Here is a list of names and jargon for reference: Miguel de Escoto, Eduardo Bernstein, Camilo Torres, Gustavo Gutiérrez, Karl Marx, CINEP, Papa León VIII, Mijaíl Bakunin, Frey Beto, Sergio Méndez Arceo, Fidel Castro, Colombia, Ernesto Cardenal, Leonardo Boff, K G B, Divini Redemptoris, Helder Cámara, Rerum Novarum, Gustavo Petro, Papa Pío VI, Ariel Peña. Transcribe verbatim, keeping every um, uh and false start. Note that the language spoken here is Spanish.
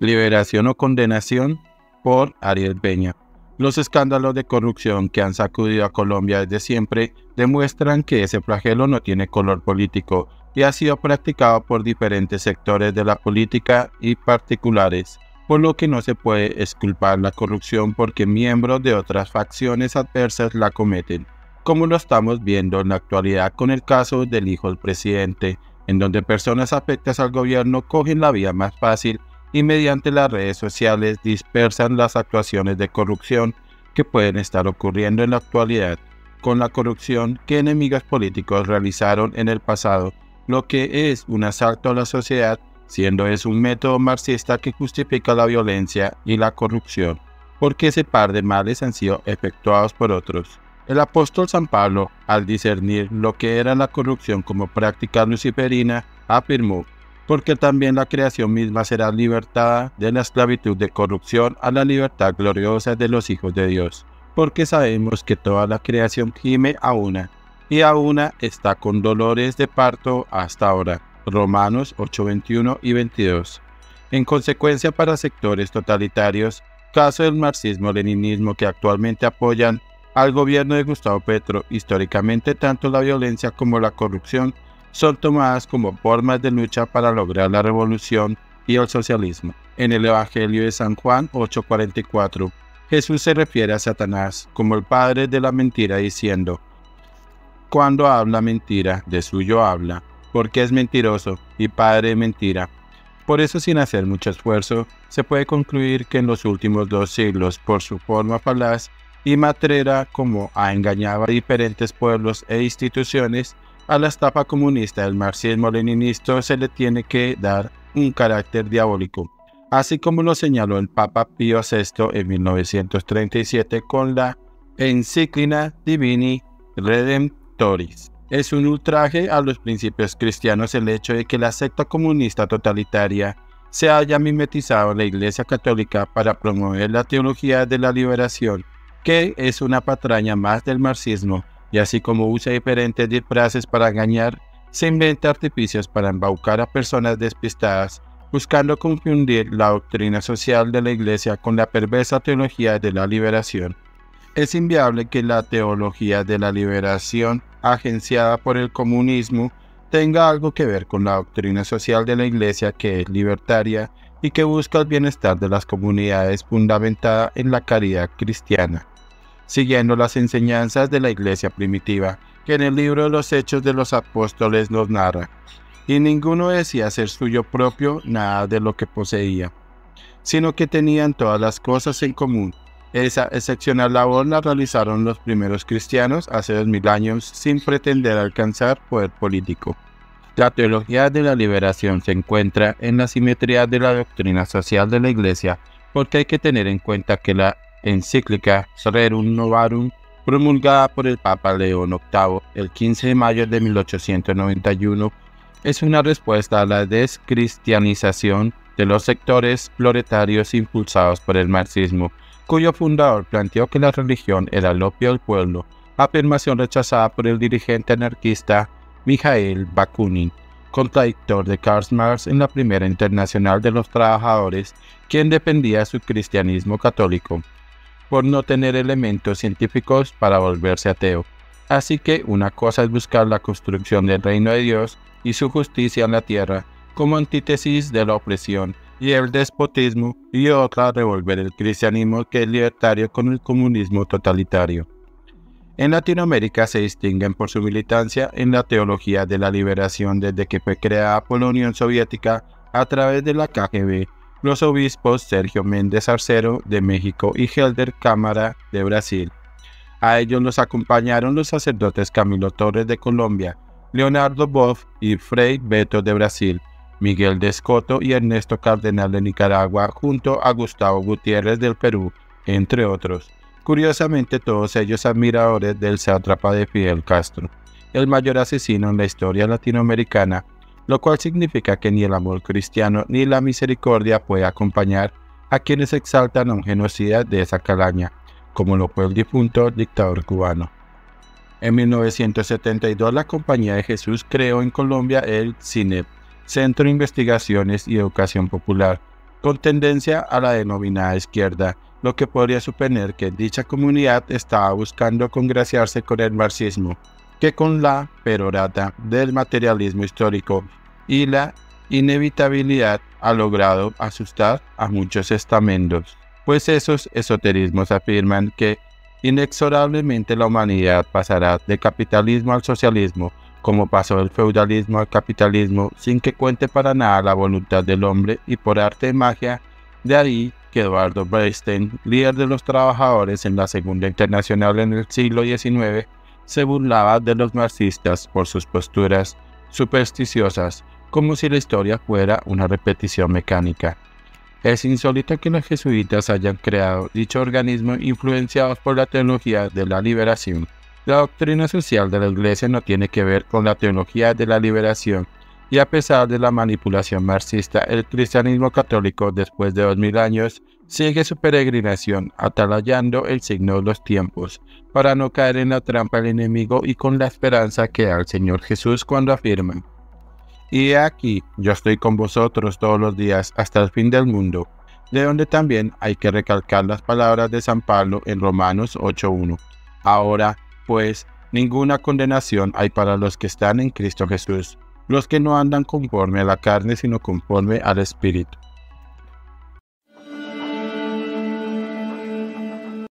liberación o condenación por Ariel Peña. Los escándalos de corrupción que han sacudido a Colombia desde siempre demuestran que ese flagelo no tiene color político y ha sido practicado por diferentes sectores de la política y particulares, por lo que no se puede exculpar la corrupción porque miembros de otras facciones adversas la cometen, como lo estamos viendo en la actualidad con el caso del hijo del presidente, en donde personas afectas al gobierno cogen la vía más fácil y mediante las redes sociales dispersan las actuaciones de corrupción que pueden estar ocurriendo en la actualidad, con la corrupción que enemigos políticos realizaron en el pasado, lo que es un asalto a la sociedad, siendo es un método marxista que justifica la violencia y la corrupción, porque ese par de males han sido efectuados por otros. El apóstol San Pablo, al discernir lo que era la corrupción como práctica luciferina, afirmó: porque también la creación misma será libertada de la esclavitud de corrupción a la libertad gloriosa de los hijos de Dios, porque sabemos que toda la creación gime a una, y a una está con dolores de parto hasta ahora. Romanos ocho, veintiuno y veintidós. En consecuencia, para sectores totalitarios, caso del marxismo-leninismo que actualmente apoyan al gobierno de Gustavo Petro, históricamente tanto la violencia como la corrupción son tomadas como formas de lucha para lograr la revolución y el socialismo. En el Evangelio de San Juan ocho, cuarenta y cuatro, Jesús se refiere a Satanás como el padre de la mentira diciendo: cuando habla mentira, de suyo habla, porque es mentiroso y padre de mentira. Por eso, sin hacer mucho esfuerzo, se puede concluir que en los últimos dos siglos, por su forma falaz y matrera como ha engañado a diferentes pueblos e instituciones, a la estafa comunista del marxismo-leninismo se le tiene que dar un carácter diabólico, así como lo señaló el Papa Pío sexto en mil novecientos treinta y siete con la encíclica Divini Redemptoris. Es un ultraje a los principios cristianos el hecho de que la secta comunista totalitaria se haya mimetizado en la Iglesia Católica para promover la teología de la liberación, que es una patraña más del marxismo, y así como usa diferentes disfraces para engañar, se inventa artificios para embaucar a personas despistadas, buscando confundir la doctrina social de la Iglesia con la perversa teología de la liberación. Es inviable que la teología de la liberación, agenciada por el comunismo, tenga algo que ver con la doctrina social de la Iglesia, que es libertaria y que busca el bienestar de las comunidades fundamentada en la caridad cristiana, siguiendo las enseñanzas de la Iglesia primitiva, que en el libro de los Hechos de los Apóstoles nos narra: y ninguno decía ser suyo propio nada de lo que poseía, sino que tenían todas las cosas en común. Esa excepcional labor la realizaron los primeros cristianos hace dos mil años sin pretender alcanzar poder político. La teología de la liberación se encuentra en la simetría de la doctrina social de la Iglesia, porque hay que tener en cuenta que la encíclica Rerum Novarum, promulgada por el Papa León octavo el quince de mayo de mil ochocientos noventa y uno, es una respuesta a la descristianización de los sectores proletarios impulsados por el marxismo, cuyo fundador planteó que la religión era el opio del pueblo, afirmación rechazada por el dirigente anarquista Mijaíl Bakunin, contradictor de Karl Marx en la Primera Internacional de los Trabajadores, quien defendía su cristianismo católico por no tener elementos científicos para volverse ateo. Así que una cosa es buscar la construcción del reino de Dios y su justicia en la tierra como antítesis de la opresión y el despotismo, y otra revolver el cristianismo, que es libertario, con el comunismo totalitario. En Latinoamérica se distinguen por su militancia en la teología de la liberación desde que fue creada por la Unión Soviética a través de la K G B, los obispos Sergio Méndez Arceo de México y Helder Cámara de Brasil. A ellos los acompañaron los sacerdotes Camilo Torres de Colombia, Leonardo Boff y Frey Beto de Brasil, Miguel de Escoto y Ernesto Cardenal de Nicaragua, junto a Gustavo Gutiérrez del Perú, entre otros. Curiosamente, todos ellos admiradores del sátrapa de Fidel Castro, el mayor asesino en la historia latinoamericana, lo cual significa que ni el amor cristiano ni la misericordia puede acompañar a quienes exaltan a un genocida de esa calaña, como lo fue el difunto dictador cubano. En mil novecientos setenta y dos, la Compañía de Jesús creó en Colombia el CINEP, Centro de Investigaciones y Educación Popular, con tendencia a la denominada izquierda, lo que podría suponer que dicha comunidad estaba buscando congraciarse con el marxismo, que con la perorata del materialismo histórico y la inevitabilidad ha logrado asustar a muchos estamentos, pues esos esoterismos afirman que inexorablemente la humanidad pasará de capitalismo al socialismo, como pasó del feudalismo al capitalismo, sin que cuente para nada la voluntad del hombre, y por arte de magia, de ahí que Eduardo Bernstein, líder de los trabajadores en la Segunda Internacional en el siglo diecinueve, se burlaba de los marxistas por sus posturas supersticiosas, como si la historia fuera una repetición mecánica. Es insólito que los jesuitas hayan creado dicho organismo influenciados por la teología de la liberación. La doctrina social de la Iglesia no tiene que ver con la teología de la liberación, y a pesar de la manipulación marxista, el cristianismo católico, después de dos mil años, sigue su peregrinación, atalayando el signo de los tiempos, para no caer en la trampa del enemigo y con la esperanza que da el Señor Jesús cuando afirma: "Y aquí, yo estoy con vosotros todos los días hasta el fin del mundo", de donde también hay que recalcar las palabras de San Pablo en Romanos ocho uno. Ahora, pues, ninguna condenación hay para los que están en Cristo Jesús, los que no andan conforme a la carne, sino conforme al Espíritu.